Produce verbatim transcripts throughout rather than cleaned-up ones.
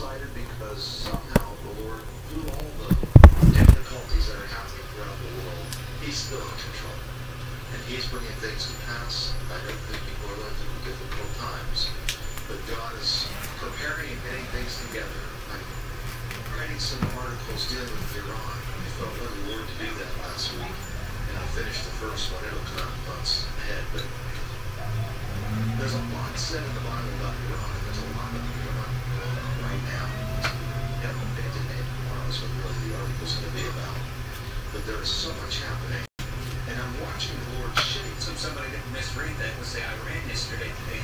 blindsided because somehow the Lord, through all the difficulties that are happening throughout the world, he's still in control. And he's bringing things to pass. I don't think people are going through difficult times. But God is preparing and getting things together. I'm writing some articles dealing with Iran. I felt like the Lord to do that last week. And I finished the first one. It'll come out months ahead. But there's a lot said in the Bible about Iran. And there's a lot of Iran going on right now. I don't know today tomorrow is what really the article's going to be about. But there is so much happening. And I'm watching the Lord shitting. So somebody didn't misread that and say, I ran yesterday today.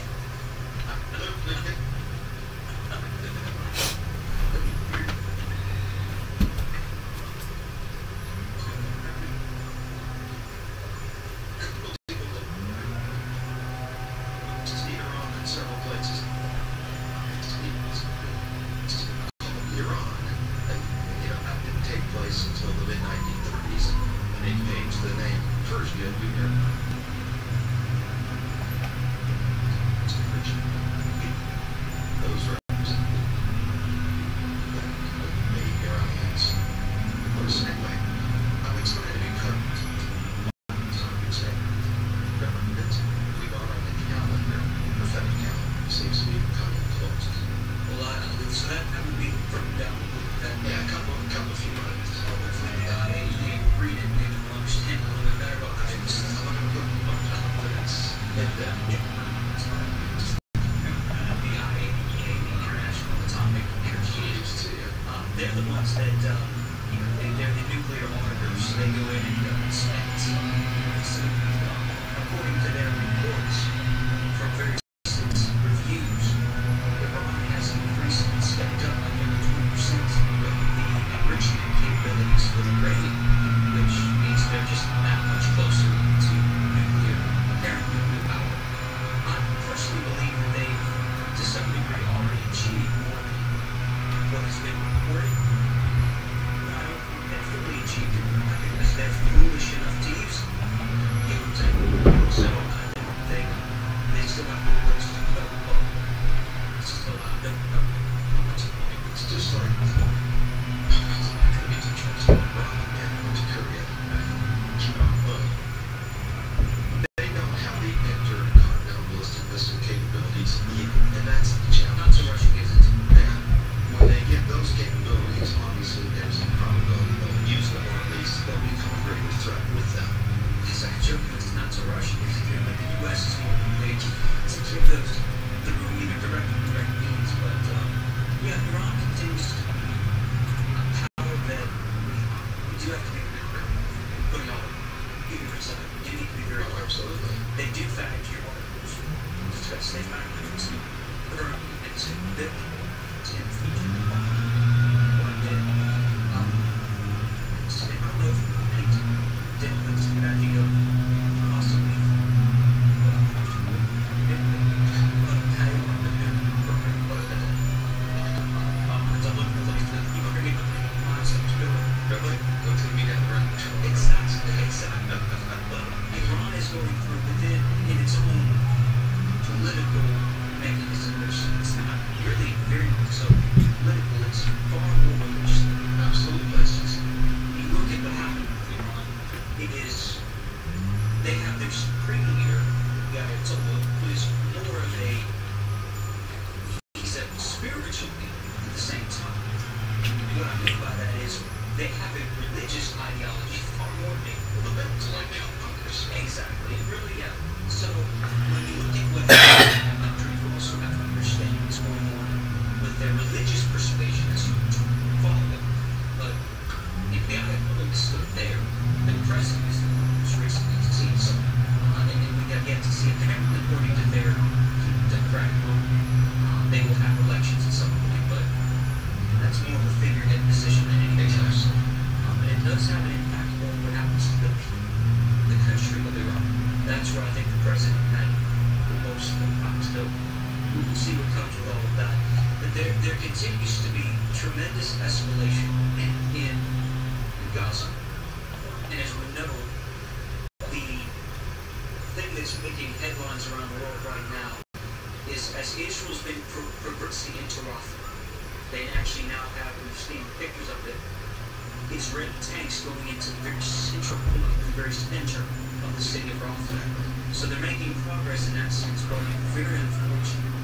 Around the world right now is as Israel's been pro progressing into Rafah, They actually now have, we've seen pictures of it, Israeli tanks going into the very central point, the very center of the city of Rafah. So they're making progress in that sense, but it's very unfortunate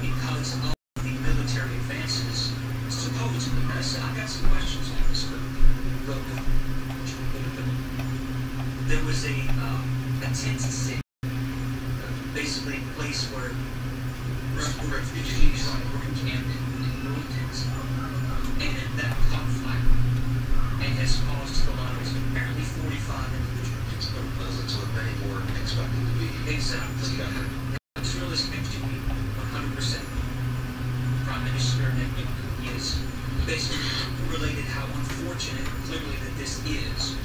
because of the military advances supposedly. I said, I got some questions on this, but there was a, um, a tent city, uh, basically a place where refugees were encamped in militants, and that caught fire and has caused a lot of apparently forty-five individuals. There were dozens with many more expected to be exactly. It's realistic to me, one hundred percent. Prime Minister is basically related how unfortunate clearly that this is.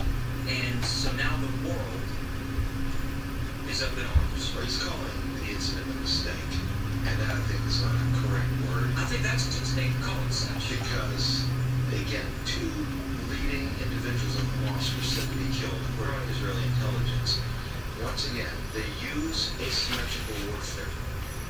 And so now the world is up in arms. Or he's calling the incident a mistake. And I think it's not a correct word. I think that's a mistake to call it such. Because, again, two leading individuals of Hamas were said to be killed according to Israeli intelligence. Once again, they use asymmetrical warfare.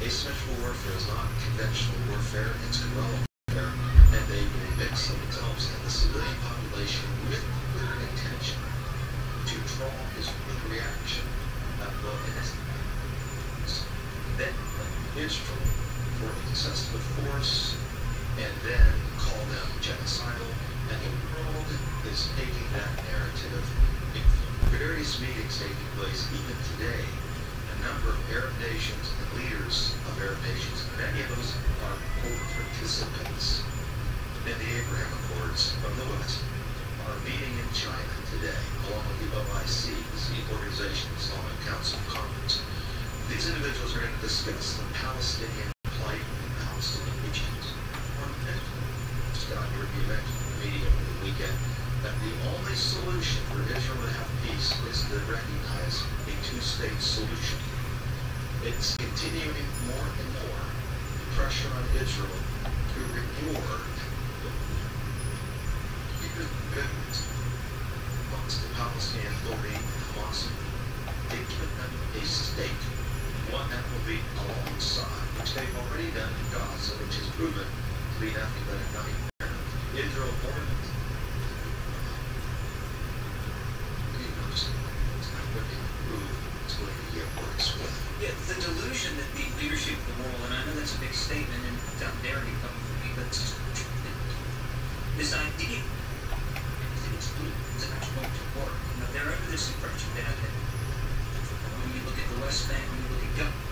Asymmetrical warfare is not conventional warfare, it's guerrilla warfare. And they will mix themselves and the civilian population with their intention to draw his reaction that will then instrument for excessive force and then call them genocidal, and the world is taking that narrative. In various meetings taking place even today, a number of Arab nations and leaders of Arab nations, many of those are quote participants in the Abraham Accords from the West, are meeting in China today, along with the O I C, the Organization of Islamic Council Conference. These individuals are going to discuss the Palestinian plight and Palestinian regions. Scott, you mentioned in the media over the weekend that the only solution for Israel to have peace is to recognize a two-state solution. It's continuing more and more the pressure on Israel to ignore amongst the Palestinian Authority and Hamas, they give them a state, one that will be alongside, which they've already done in Gaza, which is proven to be nothing but a nightmare. Israel ornament. It's not going to improve, it's going to get worse with. Yeah, the delusion that the leadership of the world, and I know that's a big statement and down there coming from me, but this idea. It's not going to work. You know, they're under this impression that when you look at the West Bank, when you look at government,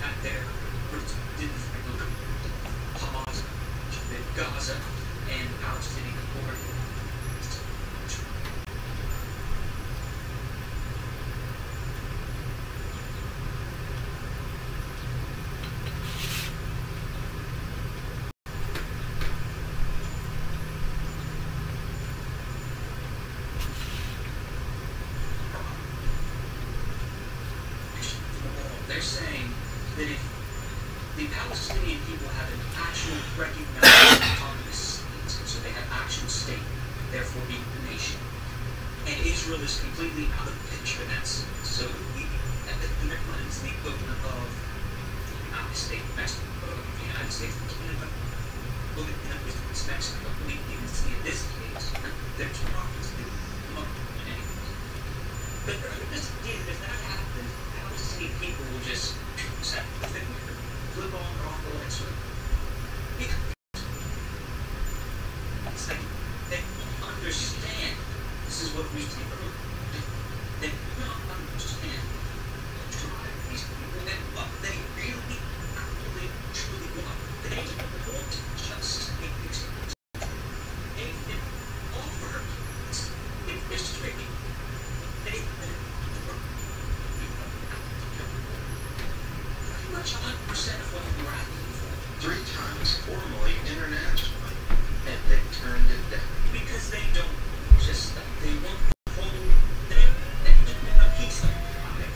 not there, Hamas, Gaza, and Palestinian Authority. They're saying that if the Palestinian people have an actual recognized autonomous state, so they have actual state, therefore being a nation, and Israel is completely out of the picture, and that's so we, at the equivalent is the equivalent of the United States, Mexico, the United States and Canada. Look at the numbers of Mexico, we even see in this case, they're talking to the month and anything. But this idea that if that happens, people will just set the finger, flip on or off the lights. It's like they don't understand. This is what we take earlier. They do not understand the drive of these people and what they really, really, truly want. They don't want just a fixed person. They can offer this tricky. They one hundred percent of what we were asking for. Three times formally, internationally, and they turned it down. Because they don't just, they won't hold, they don't a piece of it.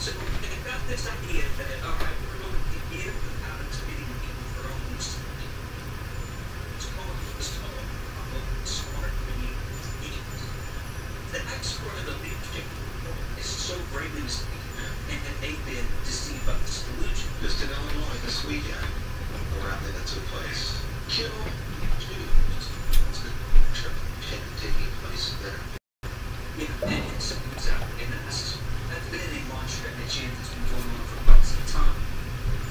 So they've got this idea that, alright, we're going to give the Palestinian people their own story. It's called, it's called, it's called, it's called, the export of the leadership is so greatly mistaken. they've been deceived by this delusion. Just in Illinois this weekend, the rally that took place killed Jews. It's the trip taking place there. In opinion, something was out in the past. That's been a mantra and a chant that's been going on for quite some time.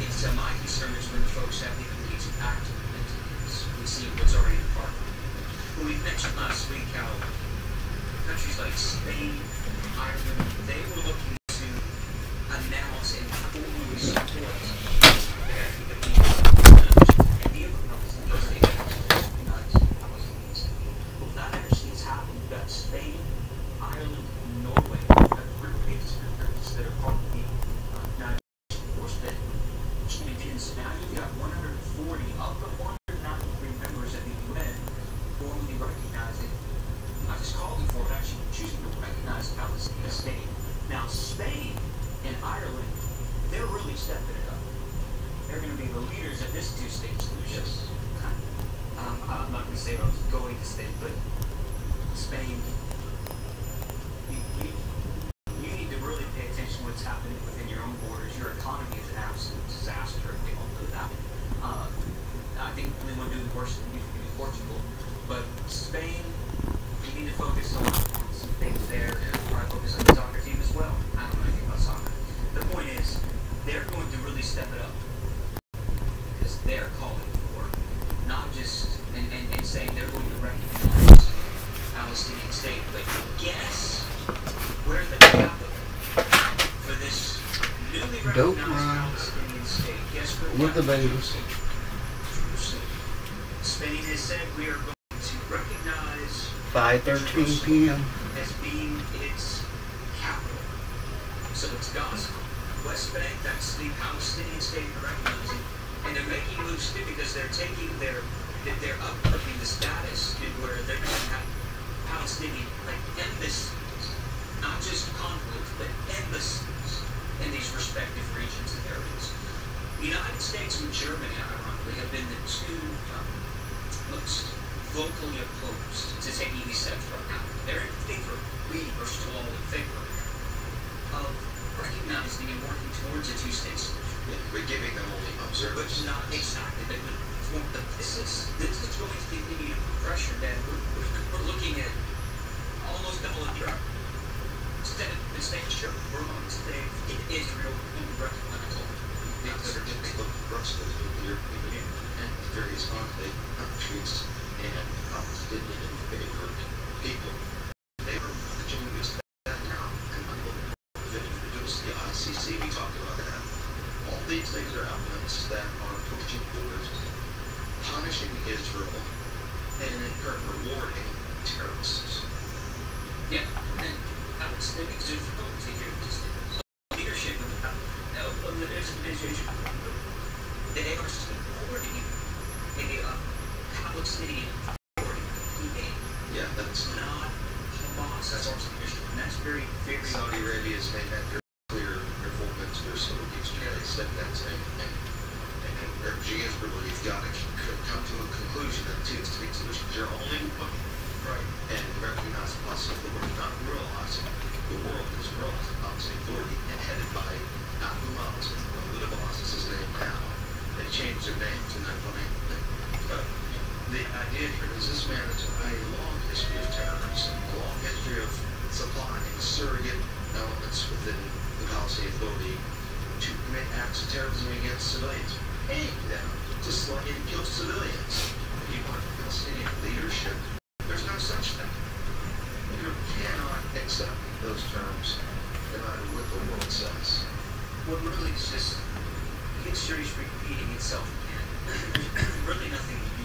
And so my concern is when folks have the ability to act on it, we see what's already in part. When we mentioned last week how countries like Spain, Ireland, they were looking to announce and formally support their and the immigrants in those nations well, that actually has happened. You've got Spain, Ireland, Norway, a group of immigrants that are part of the uh, force that begins. Now you've got one hundred forty of the one hundred ninety-three members of the U N formally recognizing, not just calling for it, actually choosing to recognize Palestinian state. Now Spain and Ireland, they're really stepping it up. They're going to be the leaders of this two-state solution. Yes. Um, I'm not going to say what I was going to say, but Spain, you, you, you need to really pay attention to what's happening within your own borders. Your economy is an absolute disaster. We all know that. Uh, I think we want to do worse than Portugal, but Spain. We need to focus on some things there, or I focus on the soccer team as well. I don't know anything about soccer. The point is, they're going to really step it up. Because they're calling for, not just, and, and, and saying they're going to recognize Palestinian state, but guess where the capital for this newly recognized Palestinian state, guess where the capital is? Jerusalem. Spain has said we are going to recognize five thirteen p m as being its capital. So it's Gaza, West Bank, that's the Palestinian state they're recognizing. And they're making moves too because they're taking their, they're upping the status to where they're going to have Palestinian, like, embassies. Not just conflict, but embassies in these respective regions and areas. The United States and Germany, ironically, have been the two um, most vocally opposed to taking these steps right now. They're in favor, we are still all in favor of recognizing and working towards a two-state solution. Yeah, we're giving them only observance. But not exactly. They would, this is this is really the need of pressure that we're, we're looking at almost double in Europe. Instead of saying, sure, we're on today in Israel, and we recognize all the things that are different. Look, Brussels, Europe, and various other countries. And Palestinian and favored people. They were continuing to that now, and they introduced the I C C, we talked about that. All these things are elements that are pushing towards punishing Israel and rewarding terrorists. Yeah, and I would say because there's no leadership of the, of the administration, they are supporting a Palestinian authority, yeah, that's not Hamas. That's also an issue, and that's very, very. Saudi Arabia has made that very clear. Their full minister Saudi Arabia said that thing, and and G S really got to come to a conclusion that two state solutions are only one, right? And recognize Hamas authority, not realizing the world is realizing Hamas authority and headed by Abu Musab al-Balawi is his name now. They changed their name to that one. The idea here is this man has a long history of terrorism, a long history of supplying surrogate elements within the Palestinian Authority to commit acts of terrorism against civilians, paying them to slay and kill civilians. If you want Palestinian leadership, there's no such thing. You cannot accept those terms, no matter what the world says. What really is just history is repeating itself again. There's really nothing